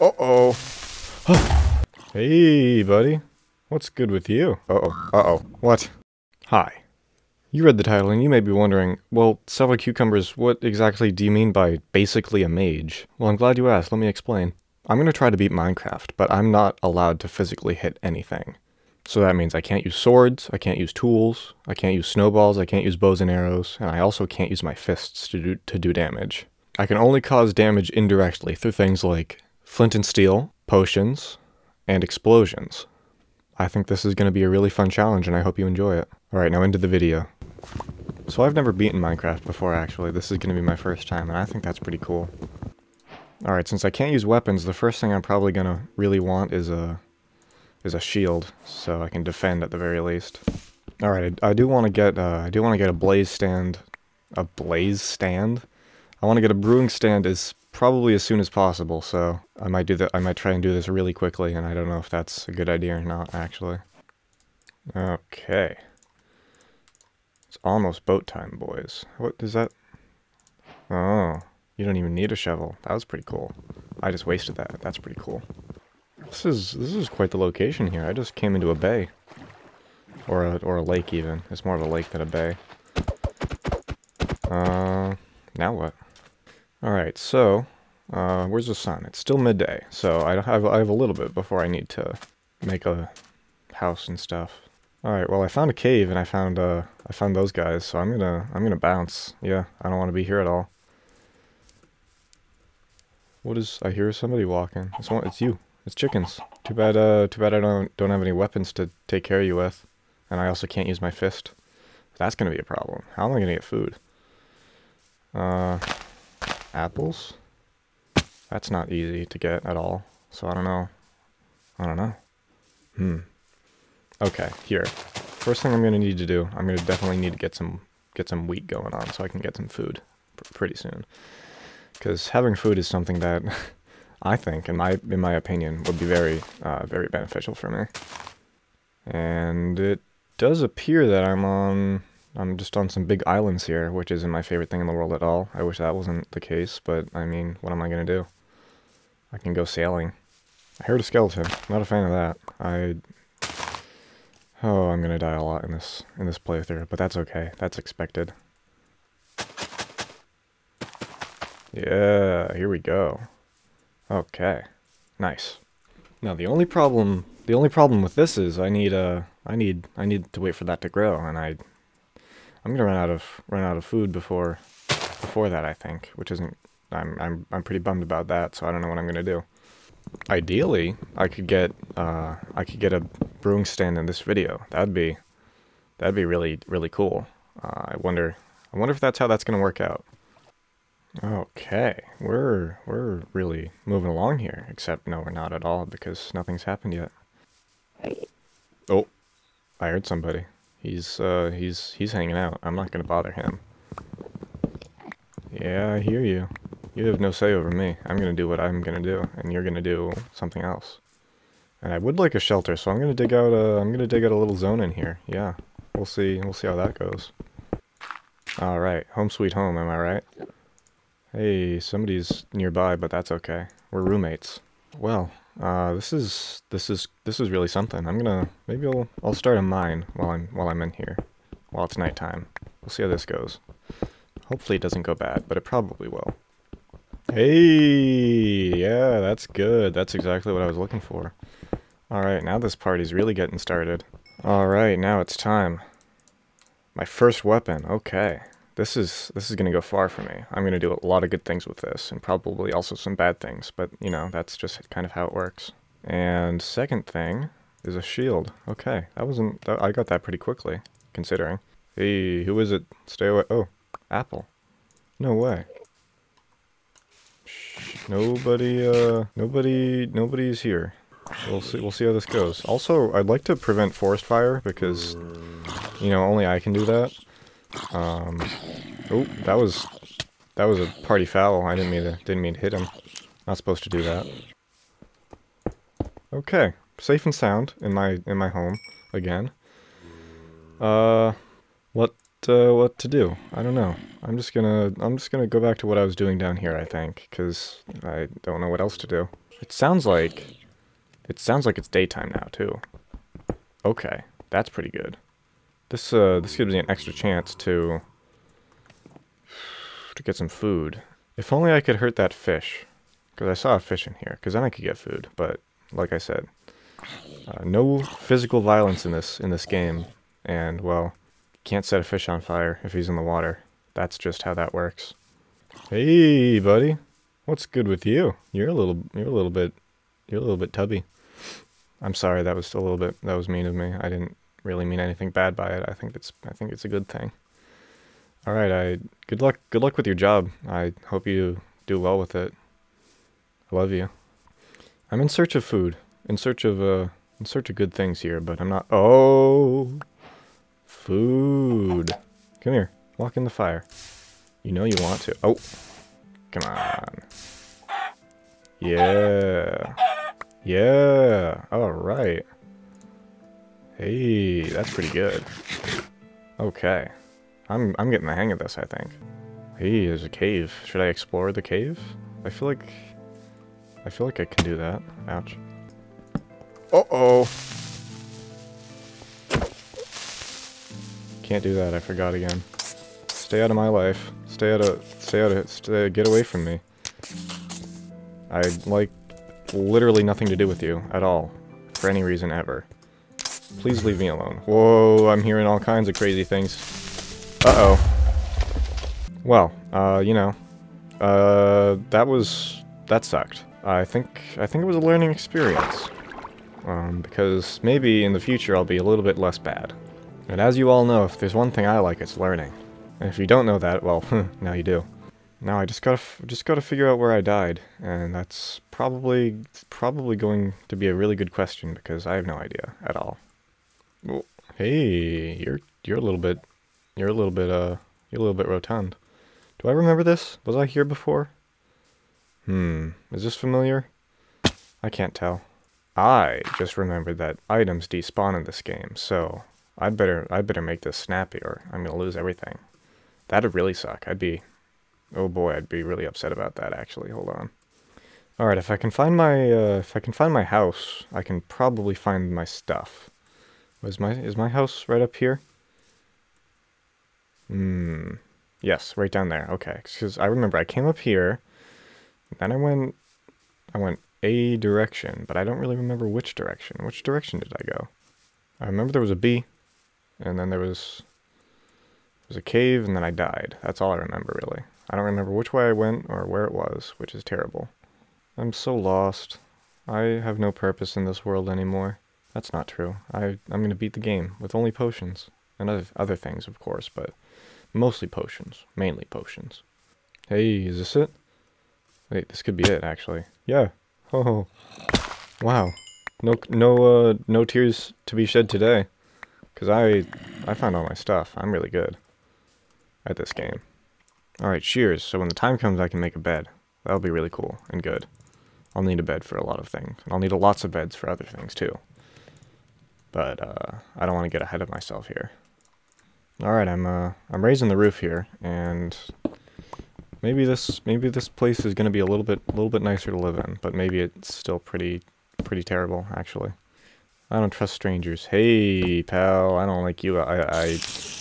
Uh-oh. Hey, buddy. What's good with you? Uh-oh. Uh-oh. What? Hi. You read the title and you may be wondering, well, severalcucumbers, what exactly do you mean by basically a mage? Well, I'm glad you asked. Let me explain. I'm going to try to beat Minecraft, but I'm not allowed to physically hit anything. So that means I can't use swords, I can't use tools, I can't use snowballs, I can't use bows and arrows, and I also can't use my fists to do damage. I can only cause damage indirectly through things like flint and steel, potions, and explosions. I think this is going to be a really fun challenge, and I hope you enjoy it. Alright, now into the video. So I've never beaten Minecraft before, actually. This is going to be my first time, and I think that's pretty cool. Alright, since I can't use weapons, the first thing I'm probably going to really want is a shield, so I can defend at the very least. All right, I do want to get a blaze stand, I want to get a brewing stand as probably as soon as possible. So I might do that. I might try and do this really quickly, and I don't know if that's a good idea or not, actually. Okay, it's almost boat time, boys. What is that? Oh, you don't even need a shovel. That was pretty cool. I just wasted that. That's pretty cool. This is quite the location here. I just came into a bay, or a lake even. It's more of a lake than a bay. Now what? All right, so where's the sun? It's still midday, so I have a little bit before I need to make a house and stuff. All right, well I found a cave and I found those guys, so I'm gonna bounce. Yeah, I don't want to be here at all. What is? I hear somebody walking. It's you. It's chickens. Too bad I don't have any weapons to take care of you with, and I also can't use my fist. That's gonna be a problem. How am I gonna get food? Apples? That's not easy to get at all. So I don't know. Okay, here. First thing I'm gonna need to do, I'm gonna definitely need to get some wheat going on so I can get some food pretty soon. Because having food is something that I think, in my opinion, would be very beneficial for me. And it does appear that I'm just on some big islands here, which isn't my favorite thing in the world at all. I wish that wasn't the case, but I mean, what am I gonna do? I can go sailing. I heard a skeleton. Not a fan of that. I'm gonna die a lot in this playthrough, but that's okay. That's expected. Yeah, here we go. Okay, nice. Now the only problem with this is I need to wait for that to grow, and I'm gonna run out of food before that, I think, which isn't. I'm pretty bummed about that, so I don't know what I'm gonna do. Ideally, I could get a brewing stand in this video. That'd be really cool. I wonder if that's how that's gonna work out. Okay, we're really moving along here, except no, we're not at all, because nothing's happened yet. Oh, I heard somebody. He's hanging out. I'm not gonna bother him. Yeah, I hear you. You have no say over me. I'm gonna do what I'm gonna do, and you're gonna do something else. And I would like a shelter, so I'm gonna dig out a little zone in here. Yeah, we'll see how that goes. All right, home sweet home. Am I right? Hey, somebody's nearby, but that's okay. We're roommates. Well, this is really something. Maybe I'll start a mine while I'm in here, while it's nighttime. We'll see how this goes. Hopefully it doesn't go bad, but it probably will. Hey, yeah, that's good. That's exactly what I was looking for. All right, now this party's really getting started. All right, now it's time. My first weapon. Okay. This is gonna go far for me. I'm gonna do a lot of good things with this, and probably also some bad things, but you know, that's just kind of how it works. And second thing is a shield. Okay, I got that pretty quickly, considering. Hey, who is it? Stay away. Oh, apple. No way. Shh, nobody's here. We'll see how this goes. Also, I'd like to prevent forest fire, because, you know, only I can do that. Oh, that was a party foul. I didn't mean to hit him. Not supposed to do that. Okay, safe and sound in my home again. What to do? I don't know. I'm just gonna go back to what I was doing down here, I think, because I don't know what else to do. It sounds like it's daytime now too. Okay, that's pretty good. This gives me an extra chance to get some food. If only I could hurt that fish, because I saw a fish in here. Because then I could get food. But like I said, no physical violence in this game. And well, can't set a fish on fire if he's in the water. That's just how that works. Hey, buddy, what's good with you? You're a little bit tubby. I'm sorry, that was mean of me. I didn't really mean anything bad by it. I think it's a good thing. All right, good luck with your job. I hope you do well with it. I love you. I'm in search of food, in search of good things here, but I'm not. Oh, food! Come here, walk in the fire. You know you want to. Oh, come on. Yeah, yeah. All right. Hey, that's pretty good. Okay. I'm getting the hang of this, I think. Hey, there's a cave. Should I explore the cave? I feel like I can do that. Ouch. Uh-oh. Can't do that. I forgot again. Stay out of my life. Stay out of get away from me. I'd like literally nothing to do with you at all for any reason ever. Please leave me alone. Whoa, I'm hearing all kinds of crazy things. Uh-oh. Well, you know, that sucked. I think it was a learning experience. Because maybe in the future I'll be a little bit less bad. And as you all know, if there's one thing I like, it's learning. And if you don't know that, well, now you do. Now I just gotta figure out where I died, and that's probably going to be a really good question because I have no idea at all. Well, hey, you're a little bit rotund. Do I remember this? Was I here before? Is this familiar? I can't tell. I just remembered that items despawn in this game, so I'd better make this snappy or I'm gonna lose everything. That'd really suck. Oh boy, I'd be really upset about that actually. Hold on. All right, if I can find my house, I can probably find my stuff. Is my house right up here? Yes, right down there. Okay, because I remember I came up here, then I went a direction, but I don't really remember which direction. Which direction did I go? I remember there was a bee, and then there was a cave, and then I died. That's all I remember, really. I don't remember which way I went or where it was, which is terrible. I'm so lost. I have no purpose in this world anymore. That's not true. I'm going to beat the game with only potions. And other things, of course, but mostly potions. Mainly potions. Hey, is this it? Wait, this could be it, actually. Yeah. Oh. Wow. No tears to be shed today. Because I found all my stuff. I'm really good at this game. Alright, shears. So when the time comes, I can make a bed. That'll be really cool and good. I'll need a bed for a lot of things. And I'll need lots of beds for other things, too. But I don't want to get ahead of myself here. Alright, I'm raising the roof here, and maybe this place is gonna be a little bit nicer to live in, but maybe it's still pretty terrible, actually. I don't trust strangers. Hey pal, I don't like you. I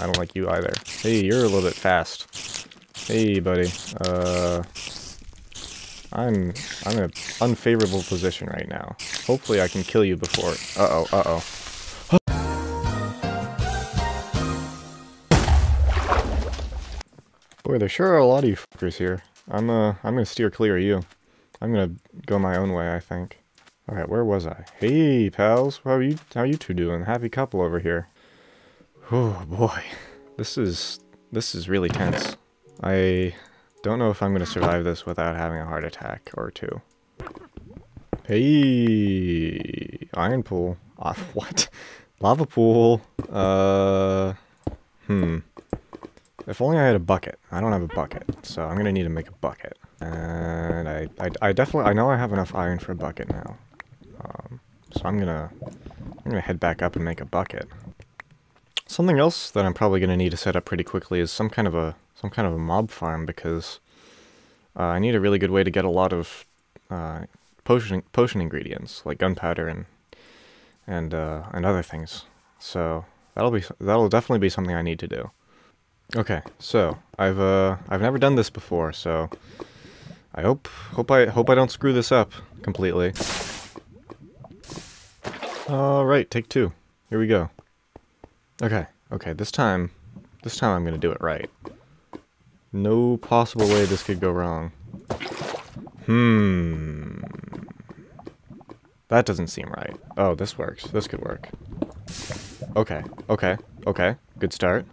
don't like you either. Hey, you're a little bit fast. Hey buddy. I'm in an unfavorable position right now. Hopefully I can kill you before uh oh. Boy, there sure are a lot of you fuckers here. I'm gonna steer clear of you. I'm gonna go my own way, I think. All right, where was I? Hey, pals, how are you two doing? Happy couple over here. Oh boy, this is really tense. I don't know if I'm gonna survive this without having a heart attack or two. Hey, iron pool. What? Lava pool. If only I had a bucket. I don't have a bucket, so I'm gonna need to make a bucket. And I know I have enough iron for a bucket now. So I'm gonna head back up and make a bucket. Something else that I'm probably gonna need to set up pretty quickly is some kind of a mob farm because I need a really good way to get a lot of potion ingredients like gunpowder and other things. So that'll definitely be something I need to do. Okay, so I've never done this before, so I hope I don't screw this up completely. All right, take two. Here we go. Okay. This time I'm gonna do it right. No possible way this could go wrong. That doesn't seem right. Oh, this works. This could work. Okay. Good start.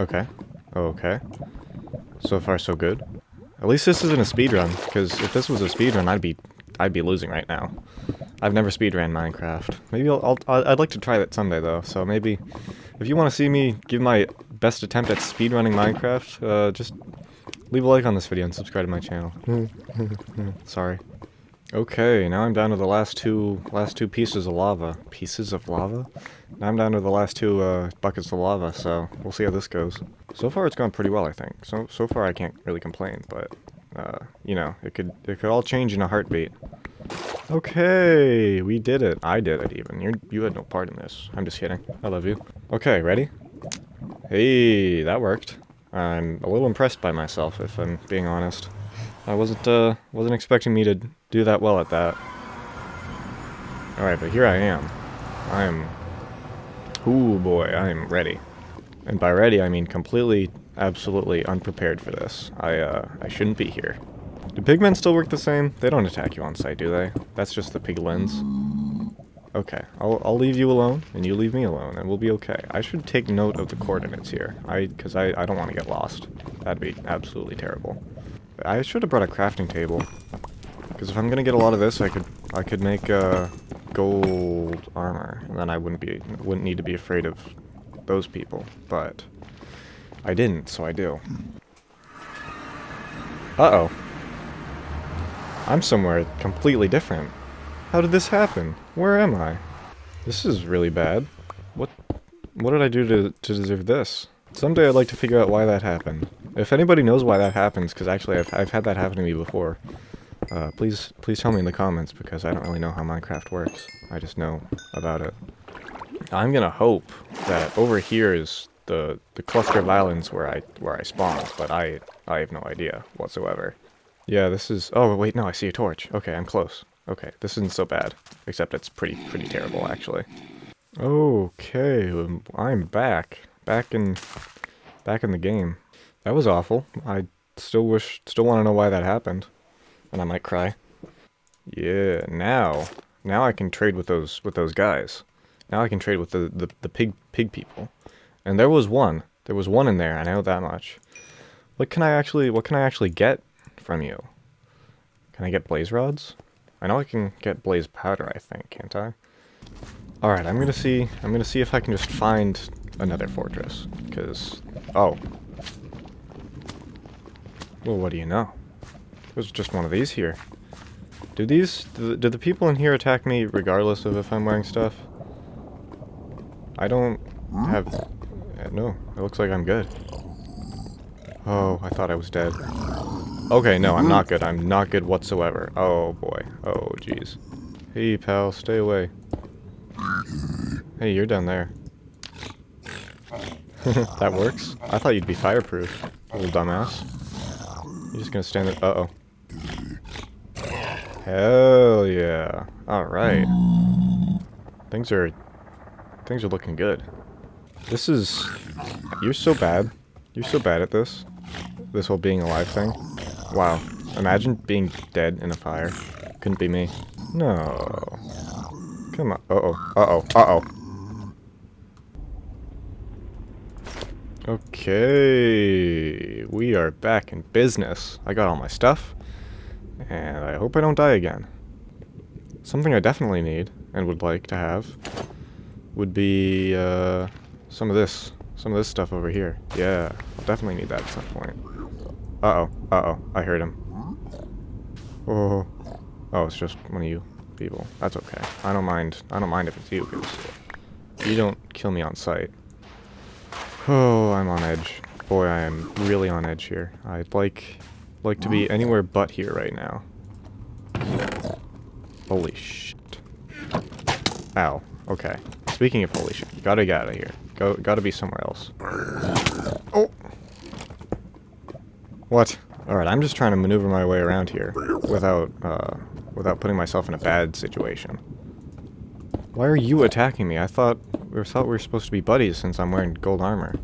Okay. So far, so good. At least this isn't a speedrun, because if this was a speedrun, I'd be losing right now. I've never speedran Minecraft. Maybe I'd like to try that someday, though, so maybe if you want to see me give my best attempt at speedrunning Minecraft, just leave a like on this video and subscribe to my channel. Sorry. Okay, now I'm down to the last two pieces of lava. Pieces of lava? Now I'm down to the last two buckets of lava, so we'll see how this goes. So far it's gone pretty well, I think. So far I can't really complain, but you know, it could all change in a heartbeat. Okay, we did it. I did it even. You had no part in this. I'm just kidding. I love you. Okay, ready? Hey, that worked. I'm a little impressed by myself, if I'm being honest. I wasn't expecting me to do that well at that. Alright, but here I am. Ooh boy, I am ready. And by ready, I mean completely, absolutely unprepared for this. I shouldn't be here. Do pigmen still work the same? They don't attack you on sight, do they? That's just the piglins. Okay, I'll leave you alone, and you leave me alone, and we'll be okay. I should take note of the coordinates here, because I don't want to get lost. That'd be absolutely terrible. I should have brought a crafting table, because if I'm gonna get a lot of this, I could make gold armor, and then I wouldn't need to be afraid of those people. But I didn't, so I do. Uh-oh. I'm somewhere completely different. How did this happen? Where am I? This is really bad. What did I do to deserve this? Someday I'd like to figure out why that happened. If anybody knows why that happens, because actually I've had that happen to me before, please tell me in the comments, because I don't really know how Minecraft works. I just know about it. I'm gonna hope that over here is the cluster of islands where I spawned, but I have no idea whatsoever. Yeah, this is... Oh, wait, no, I see a torch. Okay, I'm close. Okay, this isn't so bad. Except it's pretty terrible, actually. Okay, I'm back. Back in the game. That was awful. I still want to know why that happened. And I might cry. Yeah, now I can trade with those guys. Now I can trade with the pig people. And there was one. There was one in there, I know that much. What can I actually get from you? Can I get blaze rods? I know I can get blaze powder, I think, can't I? Alright, I'm gonna see if I can just find another fortress, because... Oh. Well, what do you know? There's just one of these here. Do the people in here attack me regardless of if I'm wearing stuff? I don't have... No, it looks like I'm good. Oh, I thought I was dead. Okay, no, I'm not good. I'm not good whatsoever. Oh, boy. Oh, jeez. Hey, pal, stay away. Hey, you're down there. That works? I thought you'd be fireproof, little dumbass. You're just gonna stand there. Uh-oh. Hell yeah. Alright. Things are looking good. This is... You're so bad. You're so bad at this. This whole being alive thing. Wow. Imagine being dead in a fire. Couldn't be me. No. Come on. Uh-oh. Uh-oh. Uh-oh. Okay. We are back in business. I got all my stuff. And I hope I don't die again. Something I definitely need, and would like to have, would be, some of this. Some of this stuff over here. Yeah. Definitely need that at some point. Uh-oh. Uh-oh. I heard him. Oh. Oh, it's just one of you people. That's okay. I don't mind if it's you, because you don't kill me on sight. Oh, I'm on edge. Boy, I am really on edge here. I'd like to be anywhere but here right now. Holy shit. Ow. Okay. Speaking of holy shit, you gotta get out of here. Gotta be somewhere else. Oh! What? Alright, I'm just trying to maneuver my way around here without, without putting myself in a bad situation. Why are you attacking me? I thought we were supposed to be buddies since I'm wearing gold armor.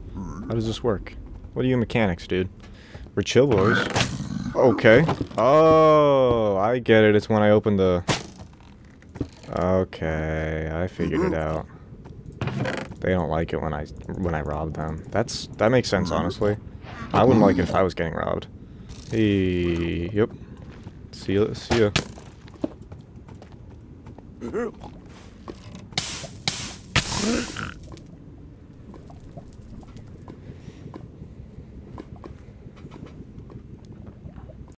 How does this work? What are you mechanics, dude? We're chill boys. Okay. Oh, I get it. It's when I open the... Okay, I figured it out. They don't like it when I rob them. That makes sense, honestly. I wouldn't like it if I was getting robbed. Hey, yep. See ya.